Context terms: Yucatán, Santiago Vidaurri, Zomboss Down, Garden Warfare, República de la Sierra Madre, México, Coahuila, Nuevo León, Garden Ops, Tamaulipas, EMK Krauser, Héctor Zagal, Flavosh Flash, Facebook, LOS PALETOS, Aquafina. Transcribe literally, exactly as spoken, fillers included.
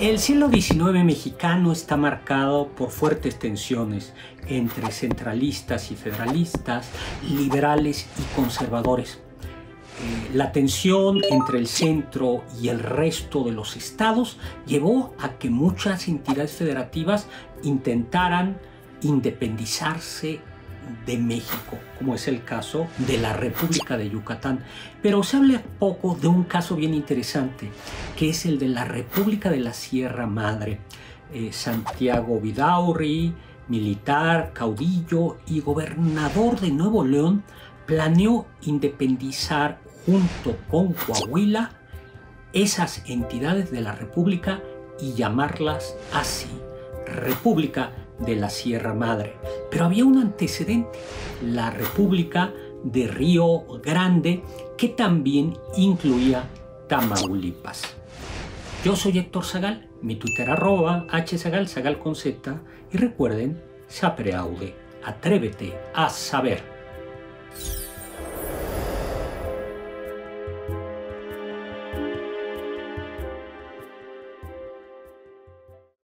El siglo diecinueve mexicano está marcado por fuertes tensiones entre centralistas y federalistas, liberales y conservadores. Eh, la tensión entre el centro y el resto de los estados llevó a que muchas entidades federativas intentaran independizarse de México, como es el caso de la República de Yucatán. Pero se habla poco de un caso bien interesante, que es el de la República de la Sierra Madre. Eh, Santiago Vidaurri, militar, caudillo y gobernador de Nuevo León, planeó independizar junto con Coahuila esas entidades de la República y llamarlas así, República de la Sierra Madre. Pero había un antecedente, la República de Río Grande, que también incluía Tamaulipas. Yo soy Héctor Zagal, mi Twitter arroba hzagal, zagal con z, y recuerden, sapere aude, atrévete a saber.